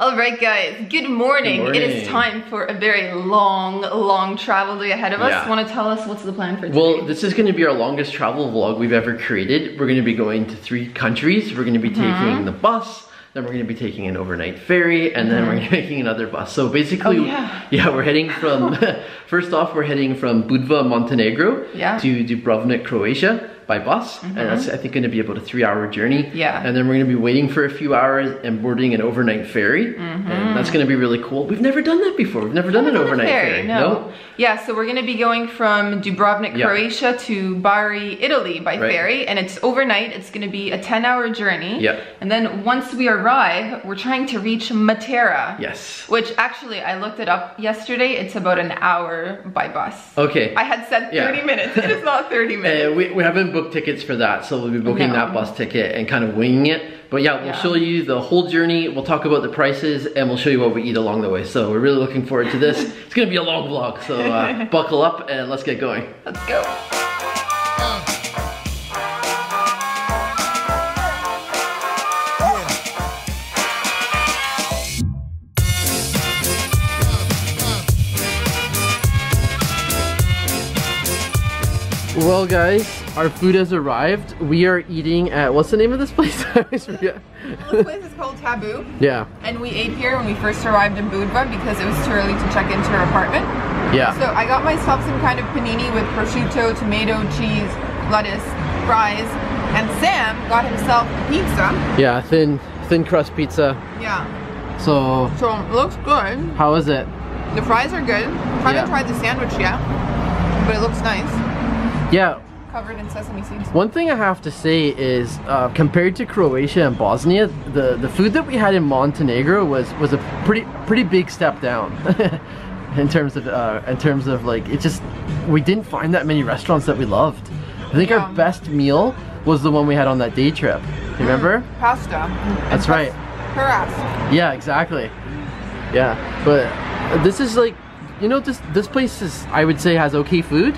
Alright guys, good morning. It is time for a very long travel day ahead of us. Want to tell us what's the plan for today? Well, this is going to be our longest travel vlog we've ever created. We're going to be going to 3 countries. We're going to be taking the bus, then we're going to be taking an overnight ferry, and then we're going to be taking another bus. So basically, we're heading from, first off, we're heading from Budva, Montenegro to Dubrovnik, Croatia, by bus, and that's, I think, going to be about a 3-hour journey. And then we're going to be waiting for a few hours and boarding an overnight ferry, and that's going to be really cool. We've never done that before. We've never done an overnight ferry. No. Yeah, so we're going to be going from Dubrovnik, Croatia to Bari, Italy by ferry, and it's overnight. It's going to be a 10-hour journey. And then once we arrive, we're trying to reach Matera. Which actually, I looked it up yesterday. It's about an hour by bus. I had said 30 minutes. It is not 30 minutes. We haven't booked tickets for that, so we'll be booking that bus ticket and kind of winging it. But yeah, we'll show you the whole journey, we'll talk about the prices, and we'll show you what we eat along the way. So we're really looking forward to this. It's gonna be a long vlog, so buckle up and let's get going. Let's go. Well guys, our food has arrived. We are eating at, what's the name of this place? This place is called Tabu. And we ate here when we first arrived in Budva because it was too early to check into our apartment. So I got myself some kind of panini with prosciutto, tomato, cheese, lettuce, fries, and Sam got himself a pizza. Thin crust pizza. So it looks good. How is it? The fries are good. I haven't tried the sandwich yet, but it looks nice. Covered in sesame seeds. One thing I have to say is, compared to Croatia and Bosnia, the food that we had in Montenegro was a pretty big step down in terms of like, it just, we didn't find that many restaurants that we loved. I think our best meal was the one we had on that day trip. Remember? Pasta. That's right. Karask. Yeah, exactly. But this is like, you know, this place is, I would say, has okay food.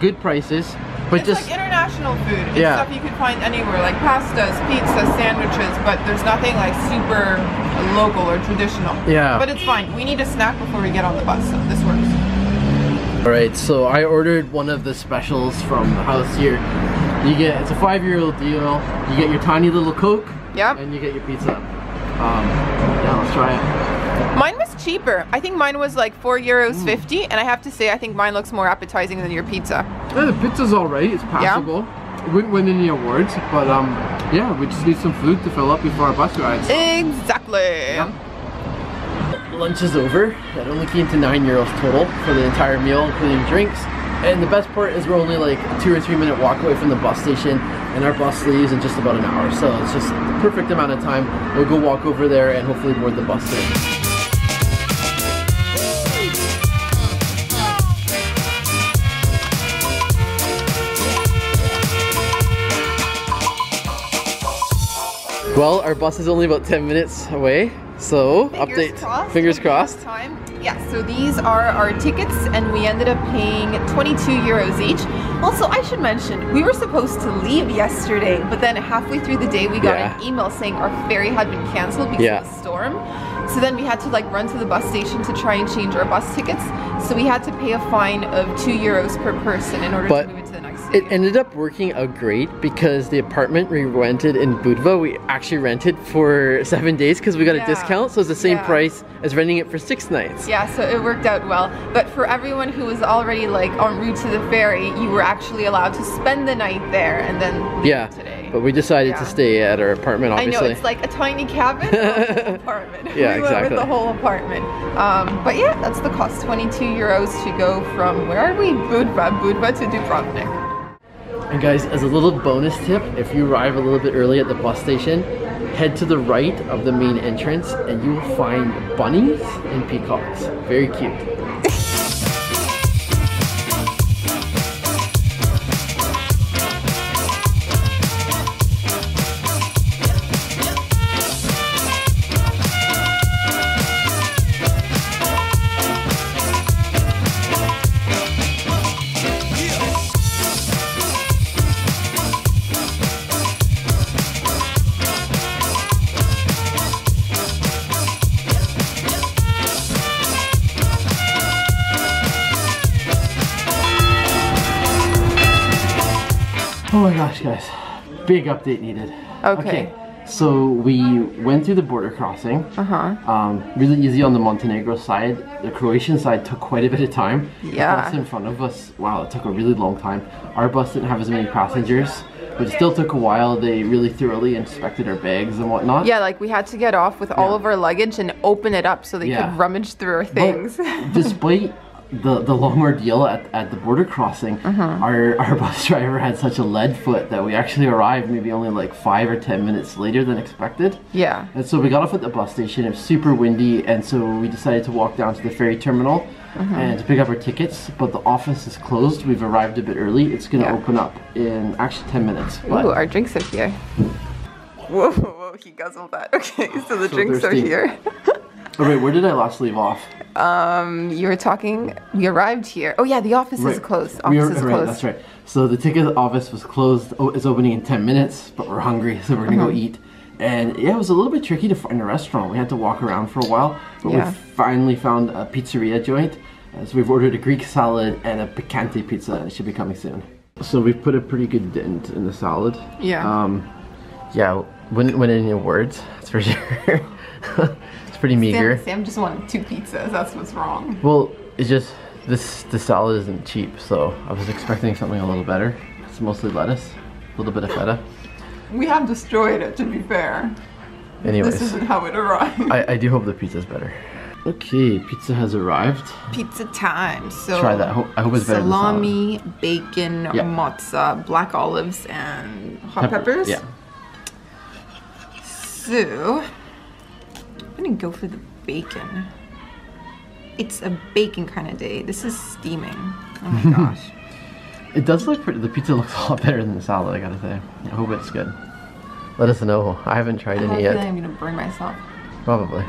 Good prices, but it's just like international food. It's stuff you could find anywhere, like pastas, pizza, sandwiches, but there's nothing like super local or traditional. But it's fine. We need a snack before we get on the bus, so this works. All right, so I ordered one of the specials from the house here. You get, it's a 5-year-old deal. You get your tiny little Coke. And you get your pizza. Yeah, let's try it. Mine was cheaper. I think mine was like €4.50, and I have to say I think mine looks more appetizing than your pizza. The pizza's alright, it's passable. It wouldn't win any awards, but yeah, we just need some food to fill up before our bus rides. Exactly. Lunch is over. It only came to €9 total for the entire meal, including drinks. And the best part is we're only like a 2 or 3 minute walk away from the bus station, and our bus leaves in just about an hour, so it's just the perfect amount of time. We'll go walk over there and hopefully board the bus there. Well, our bus is only about 10 minutes away, so update. Fingers crossed. Yeah, so these are our tickets, and we ended up paying €22 each. Also, I should mention, we were supposed to leave yesterday, but then halfway through the day we got an email saying our ferry had been cancelled because of the storm. So then we had to like run to the bus station to try and change our bus tickets. So we had to pay a fine of €2 per person in order to move into the next city. It ended up working out great because the apartment we rented in Budva, we actually rented for 7 days because we got a discount. So it's the same price as renting it for 6 nights. So it worked out well. But for everyone who was already like en route to the ferry, you were actually allowed to spend the night there and then leave today. But we decided to stay at our apartment, obviously. I know, it's like a tiny cabin, a whole apartment. Exactly. With the whole apartment. But yeah, that's the cost. €22 to go from, where are we? Budva to Dubrovnik. And guys, as a little bonus tip, if you arrive a little bit early at the bus station, head to the right of the main entrance and you will find bunnies and peacocks. Very cute. Oh my gosh, guys, big update needed. Okay. So we went through the border crossing. Really easy on the Montenegro side. The Croatian side took quite a bit of time. The bus in front of us, wow, it took a really long time. Our bus didn't have as many passengers, but it still took a while. They really thoroughly inspected our bags and whatnot. Yeah, like we had to get off with all of our luggage and open it up so they could rummage through our things. But despite the long ordeal at the border crossing, our bus driver had such a lead foot that we actually arrived maybe only like 5 or 10 minutes later than expected. Yeah. And so we got off at the bus station, it was super windy, and so we decided to walk down to the ferry terminal and to pick up our tickets, but the office is closed. We've arrived a bit early. It's gonna open up in actually 10 minutes. Ooh, our drinks are here. Whoa, whoa, he guzzled that. Okay, so the drinks are here. Alright, where did I last leave off? You were talking, we arrived here. Oh yeah, the office is closed. Office is closed. That's right. So the ticket office was closed. Oh, it's opening in 10 minutes, but we're hungry, so we're gonna go eat. And yeah, it was a little bit tricky to find a restaurant. We had to walk around for a while, but we finally found a pizzeria joint. So we've ordered a Greek salad and a picante pizza, and it should be coming soon. So we've put a pretty good dent in the salad. Yeah. Yeah, wouldn't win any awards, that's for sure. Pretty meager. Sam just wanted 2 pizzas, that's what's wrong. Well, it's just the salad isn't cheap, so I was expecting something a little better. It's mostly lettuce, a little bit of feta. We have destroyed it, to be fair. Anyways, this isn't how it arrived. I do hope the pizza's better. Okay, pizza has arrived. Pizza time. So try that. I hope it's better than salad. Salami, bacon, mozza, black olives, and hot peppers. Yeah. So I'm gonna go for the bacon. It's a bacon kind of day. This is steaming. Oh my gosh. It does look pretty. The pizza looks a lot better than the salad, I gotta say. I hope it's good. Let us know. I haven't tried any yet. I think I'm gonna burn myself. Probably.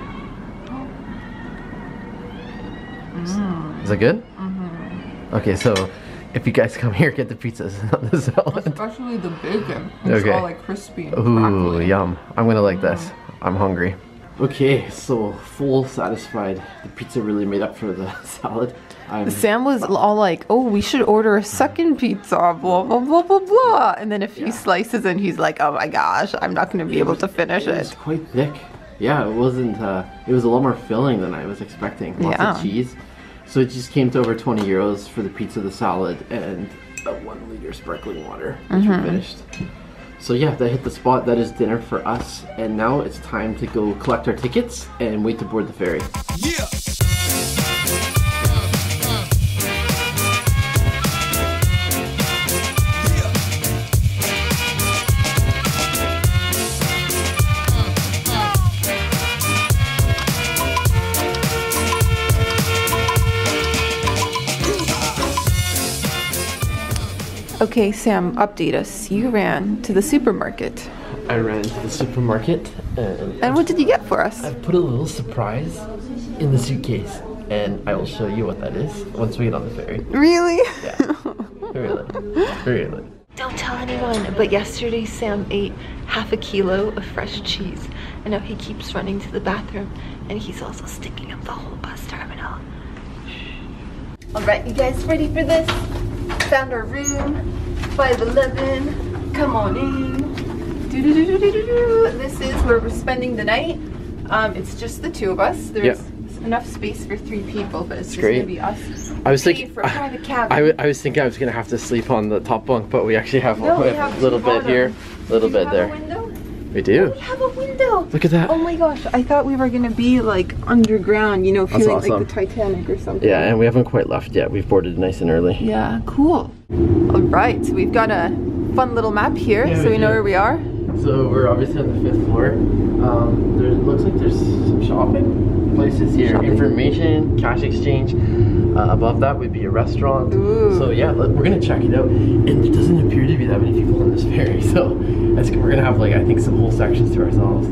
Mm. Is it good? Mm-hmm. Okay, so if you guys come here, get the pizzas, not the salad. Especially the bacon. It's all like crispy and crackly. Ooh, yum. I'm gonna like this. I'm hungry. Okay, so full satisfied. The pizza really made up for the salad. Sam was all like, oh, we should order a second pizza, blah, blah, blah, blah, blah. And then a few slices and he's like, oh my gosh, I'm not gonna be able to finish it. It was quite thick. Yeah, it wasn't, it was a lot more filling than I was expecting. Lots of cheese. So it just came to over 20 euros for the pizza, the salad, and a 1 liter sparkling water, which we finished. So yeah, that hit the spot. That is dinner for us. And now it's time to go collect our tickets and wait to board the ferry. Yeah. Okay, Sam, update us. You ran to the supermarket. I ran to the supermarket. And what did you get for us? I put a little surprise in the suitcase, and I will show you what that is once we get on the ferry. Really? Yeah. Very late. Don't tell anyone, but yesterday Sam ate half a kilo of fresh cheese, and now he keeps running to the bathroom, and he's also sticking up the whole bus terminal. All right, you guys ready for this? Found our room, 511, come on in. This is where we're spending the night. It's just the two of us. There's enough space for 3 people, but it's just going to be us. I was thinking, I was thinking I was going to have to sleep on the top bunk, but we actually have, a little bed here, a little bed there. We do. Oh, we have a window. Look at that. Oh my gosh, I thought we were gonna be like underground, you know, feeling like the Titanic or something. Yeah, and we haven't quite left yet. We've boarded nice and early. Yeah, cool. All right, so we've got a fun little map here, so we know where we are. So we're obviously on the 5th floor. There looks like there's some shopping places here. Information, cash exchange. Above that would be a restaurant. Ooh. So yeah, we're gonna check it out. And there doesn't appear to be that many people on this ferry, so we're gonna have like I think some whole sections to ourselves.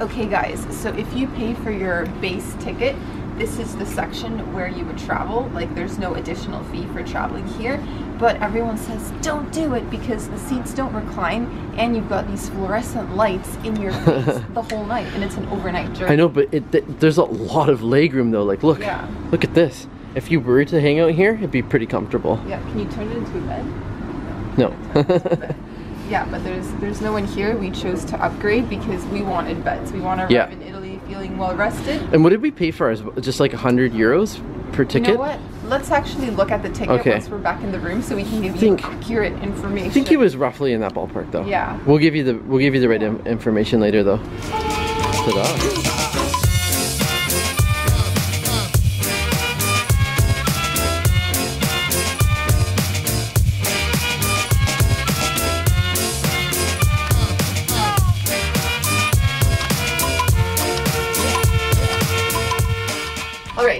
Okay guys, so if you pay for your base ticket, this is the section where you would travel. Like there's no additional fee for traveling here, but everyone says don't do it because the seats don't recline and you've got these fluorescent lights in your face the whole night, and it's an overnight journey. I know, but there's a lot of legroom though. Like look, look at this. If you were to hang out here, it'd be pretty comfortable. Yeah, can you turn it into a bed? No. Yeah, but there's no one here. We chose to upgrade because we wanted beds. We want to arrive in Italy feeling well rested. And what did we pay for ours? Just like 100 euros per ticket? You know what? Let's actually look at the ticket once we're back in the room, so we can give you accurate information. I think it was roughly in that ballpark, though. Yeah. We'll give you the right information later, though. Ta-da.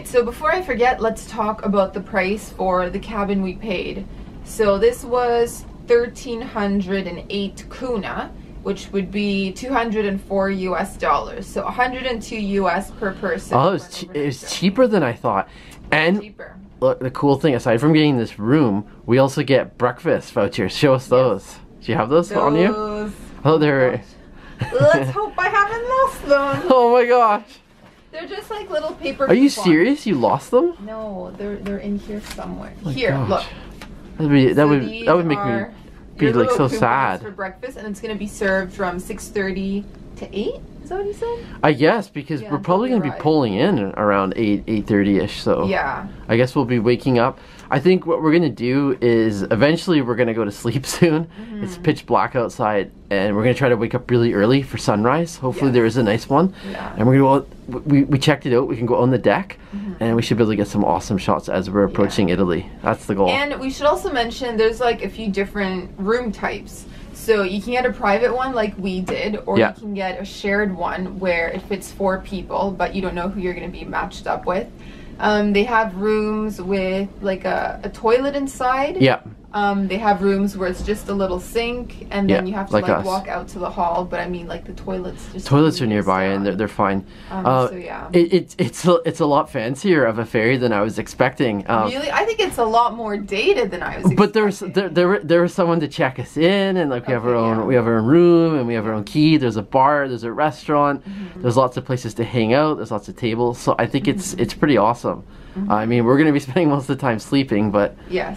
So before I forget, let's talk about the price for the cabin we paid. So this was 1,308 kuna, which would be 204 US dollars. So 102 US per person. Oh, it was cheaper than I thought. And cheaper. Look, the cool thing, aside from getting this room, we also get breakfast vouchers. Show us those. Do you have those on you? Oh, they're... Let's hope I haven't lost them. Oh my gosh. They're just like little paper. Are you serious? You lost them? No, they're in here somewhere. Oh here, gosh. Look. That would make me be like so sad. For breakfast, and it's gonna be served from 6:30 to 8. Is that what you said? I guess because we're probably gonna be pulling in around 8:30ish. So yeah, I guess we'll be waking up. I think what we're gonna do is eventually we're gonna go to sleep soon. Mm-hmm. It's pitch black outside, and we're gonna try to wake up really early for sunrise. Hopefully there is a nice one. Yeah. And we're gonna go. We checked it out. We can go on the deck, and we should be able to get some awesome shots as we're approaching Italy. That's the goal. And we should also mention there's like a few different room types. So you can get a private one like we did, or you can get a shared one where it fits 4 people, but you don't know who you're gonna be matched up with. They have rooms with like a toilet inside. Yeah. They have rooms where it's just a little sink, and then you have to like walk out to the hall. But I mean, like the toilets. Just toilets are nearby, and they're fine. So yeah, it's a lot fancier of a ferry than I was expecting. Really, I think it's a lot more dated than I was expecting. But there was someone to check us in, and like we have our own room, and we have our own key. There's a bar, there's a restaurant, there's lots of places to hang out, there's lots of tables. So I think it's pretty awesome. I mean, we're gonna be spending most of the time sleeping, but yeah.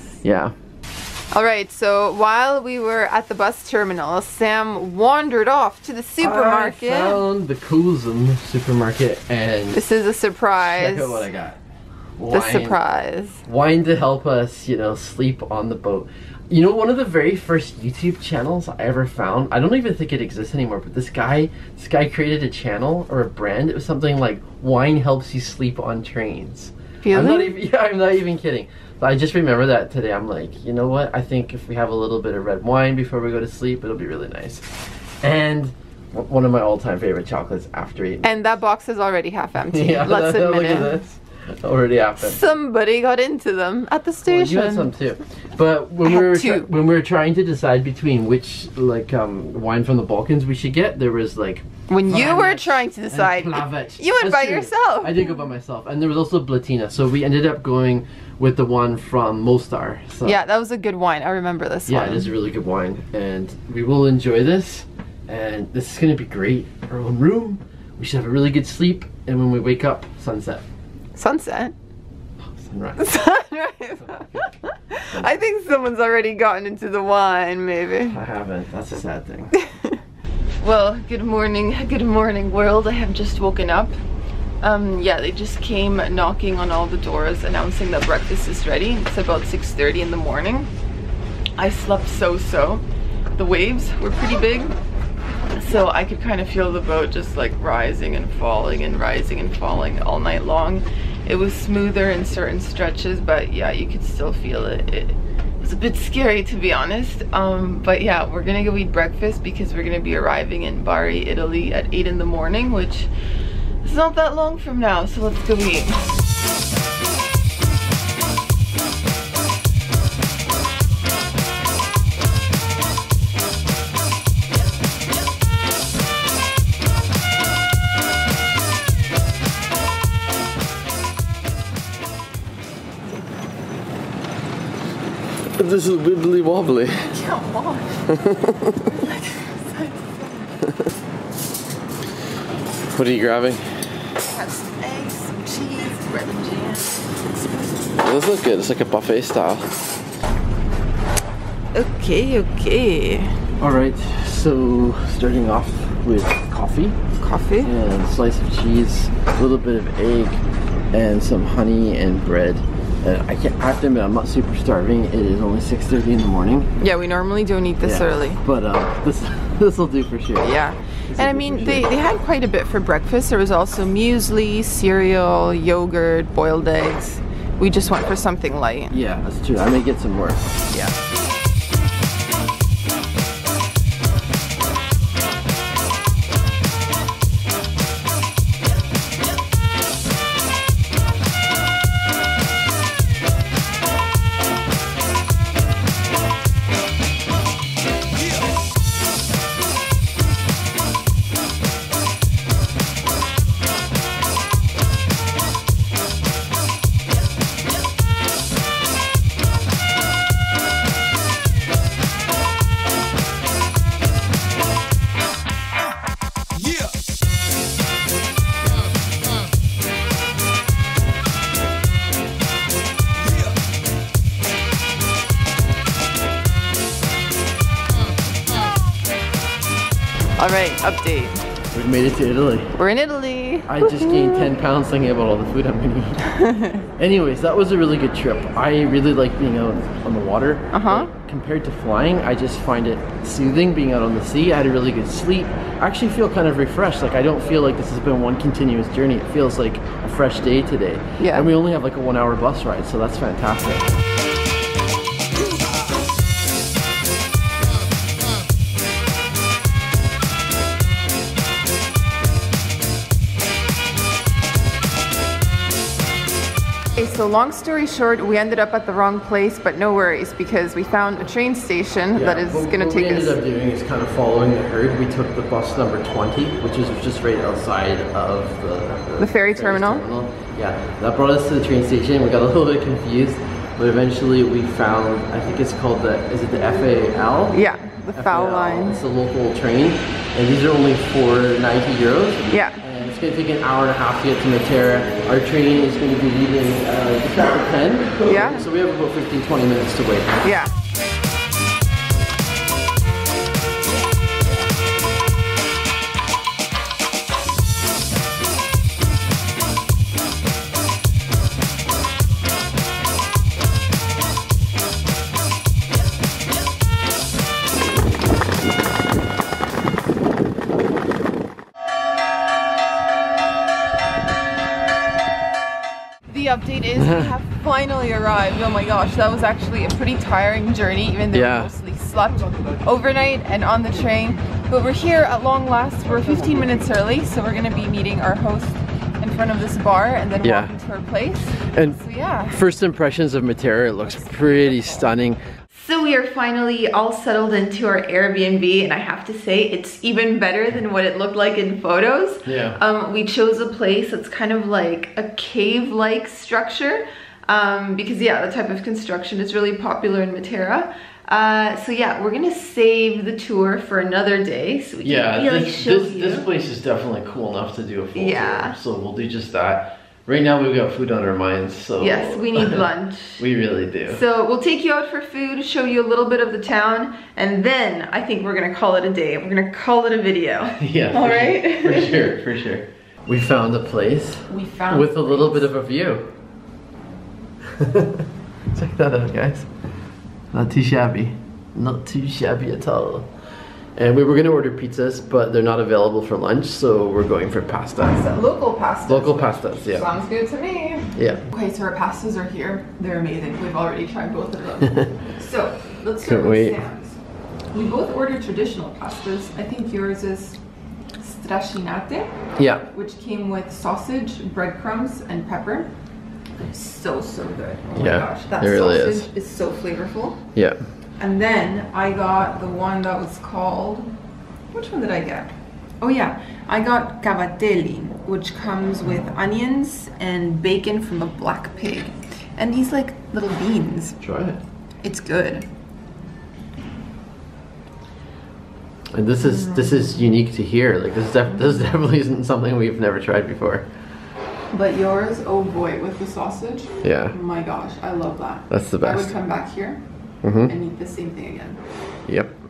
Alright, so while we were at the bus terminal, Sam wandered off to the supermarket. I found the Kozum supermarket, and this is a surprise. Check out what I got. Wine. The surprise. Wine to help us, you know, sleep on the boat. You know, one of the very first YouTube channels I ever found, I don't even think it exists anymore, but this guy created a channel or a brand. It was something like, wine helps you sleep on trains. Really? I'm not even kidding. But I just remember that today. I'm like, you know what? I think if we have a little bit of red wine before we go to sleep, it'll be really nice. And one of my all-time favorite chocolates after eating. And that box is already half empty. Yeah, let's admit it. Look at this. Already happened. Somebody got into them at the station. Well, you had some too. But when we were trying to decide between which like wine from the Balkans we should get, there was like when you were trying to decide, you went by yourself. I did go by myself, and there was also Blatina. So we ended up going with the one from Mostar. So. Yeah, that was a good wine. I remember this one. Yeah, it is a really good wine, and we will enjoy this. And this is going to be great. Our own room. We should have a really good sleep, and when we wake up, sunset. Sunset? Oh, sunrise. Sunrise. I think someone's already gotten into the wine, maybe. I haven't. That's a sad thing. Well, good morning world. I have just woken up. Yeah, they just came knocking on all the doors announcing that breakfast is ready. It's about 6:30 in the morning. I slept so. The waves were pretty big, so I could kind of feel the boat just like rising and falling and rising and falling all night long. It was smoother in certain stretches, but yeah, you could still feel it. It was a bit scary, to be honest. But yeah, we're gonna go eat breakfast because we're gonna be arriving in Bari, Italy at 8 in the morning, which is not that long from now, so let's go eat. This is wibbly wobbly. Come on. What are you grabbing? I have some eggs, some cheese, grabbing jam. Well, those look good. It's like a buffet style. Okay. Alright, so starting off with coffee. Coffee? And a slice of cheese, a little bit of egg, and some honey and bread. I have to admit, I'm not super starving. It is only 6:30 in the morning. Yeah, we normally don't eat this early. But this will do for sure. Yeah. And I mean, they had quite a bit for breakfast. There was also muesli, cereal, yogurt, boiled eggs. We just went for something light. Yeah, that's true. I may get some more. Yeah. Alright, update. We've made it to Italy. We're in Italy. I just gained 10 pounds thinking about all the food I'm gonna eat. Anyways, that was a really good trip. I really like being out on the water. Compared to flying, I just find it soothing being out on the sea. I had a really good sleep. I actually feel kind of refreshed. Like, I don't feel like this has been one continuous journey. It feels like a fresh day today. Yeah. And we only have like a 1 hour bus ride, so that's fantastic. So long story short, we ended up at the wrong place, but no worries because we found a train station that is going to take us. What we ended up doing is kind of following the herd. We took the bus number 20, which is just right outside of the ferry terminal. Yeah, that brought us to the train station. We got a little bit confused, but eventually we found, I think it's called the FAL? Yeah, the FAL line. It's a local train, and these are only for 90 euros. Yeah. It's going to take an hour and a half to get to Matera. Our train is going to be leaving just after 10. Yeah. So we have about 15-20 minutes to wait. Yeah. Update is we have finally arrived. Oh my gosh, that was actually a pretty tiring journey, even though we mostly slept overnight and on the train. But we're here at long last. We're 15 minutes early, so we're going to be meeting our host in front of this bar and then walking to her place. And so, first impressions of Matera, it looks pretty stunning. So we are finally all settled into our Airbnb, and I have to say it's even better than what it looked like in photos. Yeah. We chose a place that's kind of like a cave-like structure because the type of construction is really popular in Matera. So yeah, we're gonna save the tour for another day so we can really show you. This place is definitely cool enough to do a full tour, so we'll do just that. Right now we've got food on our minds, so... Yes, we need lunch. We really do. So we'll take you out for food, show you a little bit of the town, and then I think we're gonna call it a day. We're gonna call it a video. Yeah. All right? For sure, for sure. We found a place. We found with a little bit of a view. Check that out, guys. Not too shabby. Not too shabby at all. And we were gonna order pizzas, but they're not available for lunch, so we're going for pasta. Local pastas. Local pastas, yeah. Sounds good to me. Yeah. Okay, so our pastas are here. They're amazing. We've already tried both of them. So, let's start with Sam's. We both ordered traditional pastas. I think yours is strascinate. Yeah. Which came with sausage, breadcrumbs, and pepper. So good. Oh my gosh, that sausage is so flavorful. Yeah. And then I got the one that was called, which one did I get? Oh yeah, I got cavatelli, which comes with onions and bacon from a black pig. And these like little beans. Try it. It's good. And this is unique to here. Like this definitely isn't something we've never tried before. But yours, oh boy, with the sausage. Yeah. Oh my gosh, I love that. That's the best. I would come back here. Mm-hmm. And eat the same thing again. Yep.